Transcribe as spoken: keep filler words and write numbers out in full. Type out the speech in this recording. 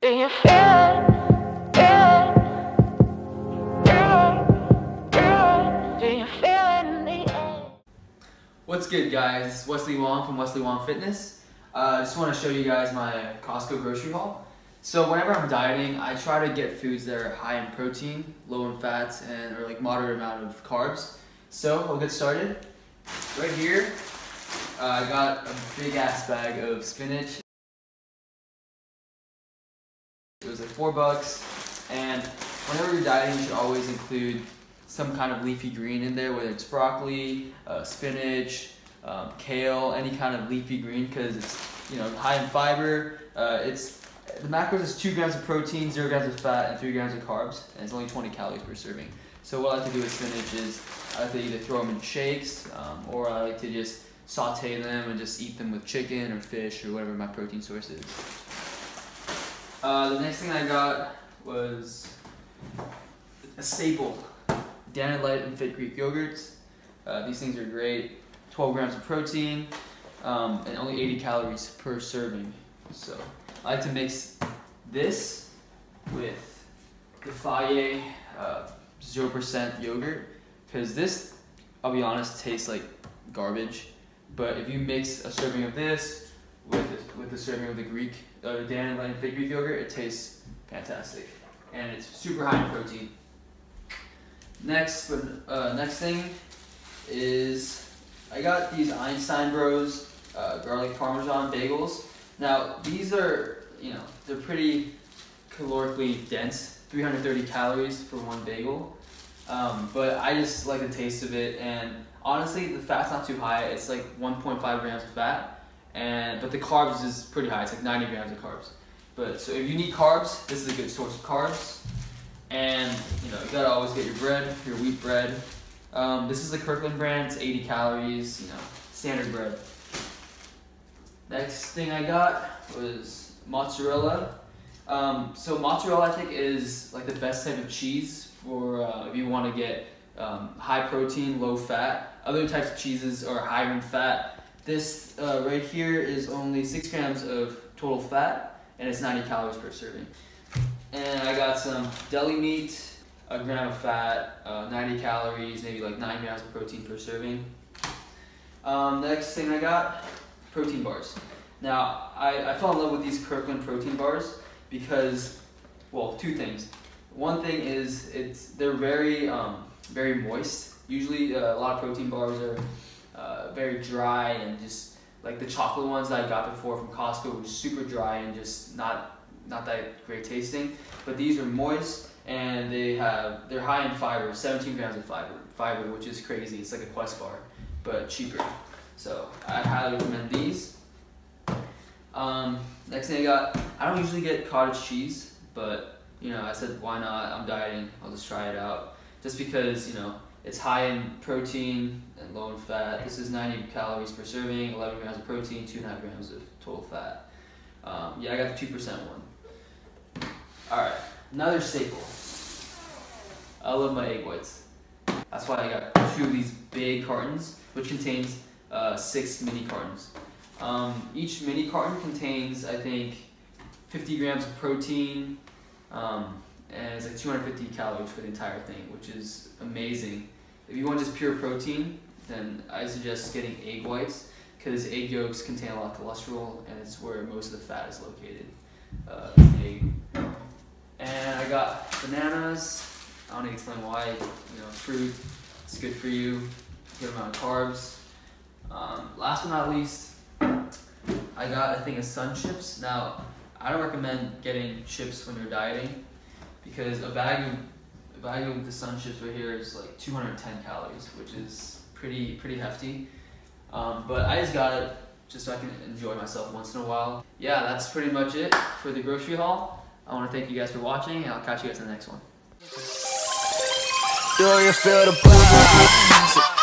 Do you feel it? Feel it? Feel it? Feel it? Do you feel it in the air? What's good, guys? Wesley Wong from Wesley Wong Fitness. I uh, just want to show you guys my Costco grocery haul. So whenever I'm dieting, I try to get foods that are high in protein, low in fats, and or like moderate amount of carbs. So we'll get started. Right here, uh, I got a big ass bag of spinach. It was like four bucks, and whenever you're dieting, you should always include some kind of leafy green in there, whether it's broccoli, uh, spinach, um, kale, any kind of leafy green, because it's you know high in fiber. Uh, it's the macros is two grams of protein, zero grams of fat, and three grams of carbs, and it's only twenty calories per serving. So what I like to do with spinach is I like to either throw them in shakes, um, or I like to just saute them and just eat them with chicken or fish or whatever my protein source is. Uh, the next thing I got was a staple, Dannon Light and Fit Greek yogurts. Uh, these things are great. twelve grams of protein, um, and only eighty calories per serving. So I like to mix this with the Fage uh, zero percent yogurt, because this, I'll be honest, tastes like garbage. But if you mix a serving of this With the, with the serving of the Greek, uh, Dannon Light and Fit Greek yogurt, it tastes fantastic, and it's super high in protein. Next, uh, next thing is I got these Einstein Bros uh, garlic parmesan bagels. Now these are you know they're pretty calorically dense, three hundred thirty calories for one bagel, um, but I just like the taste of it, and honestly the fat's not too high. It's like one point five grams of fat. And, but the carbs is pretty high. It's like ninety grams of carbs. But so if you need carbs, this is a good source of carbs. And you know you gotta always get your bread, your wheat bread. Um, this is the Kirkland brand. It's eighty calories. You know, standard bread. Next thing I got was mozzarella. Um, so mozzarella, I think, is like the best type of cheese for uh, if you want to get um, high protein, low fat. Other types of cheeses are higher in fat. This uh, right here is only six grams of total fat, and it's ninety calories per serving. And I got some deli meat, a gram of fat, uh, ninety calories, maybe like nine grams of protein per serving. Um, next thing I got, protein bars. Now, I, I fell in love with these Kirkland protein bars because, well, two things. One thing is it's they're very, um, very moist. Usually uh, a lot of protein bars are Uh, very dry, and just like the chocolate ones that I got before from Costco were just super dry and just not not that great tasting. But these are moist, and they have they're high in fiber, seventeen grams of fiber, fiber, which is crazy. It's like a Quest bar, but cheaper. So I highly recommend these. Um, next thing I got, I don't usually get cottage cheese, but you know I said why not? I'm dieting, I'll just try it out. Just because you know. It's high in protein and low in fat. This is ninety calories per serving, eleven grams of protein, two and a half grams of total fat. Um, yeah, I got the two percent one. All right, another staple. I love my egg whites. That's why I got two of these big cartons, which contains uh, six mini cartons. Um, each mini carton contains, I think, fifty grams of protein. Um, And it's like two hundred fifty calories for the entire thing, which is amazing. If you want just pure protein, then I suggest getting egg whites, because egg yolks contain a lot of cholesterol, and it's where most of the fat is located. Uh, egg. And I got bananas. I don't need to explain why. You know, fruit. It's good for you. Good amount of carbs. Um, last but not least, I got a thing of sun chips. Now, I don't recommend getting chips when you're dieting, because a bag of a bag of the sun chips right here is like two hundred ten calories, which is pretty pretty hefty. Um, but I just got it just so I can enjoy myself once in a while. Yeah, that's pretty much it for the grocery haul. I want to thank you guys for watching, and I'll catch you guys in the next one.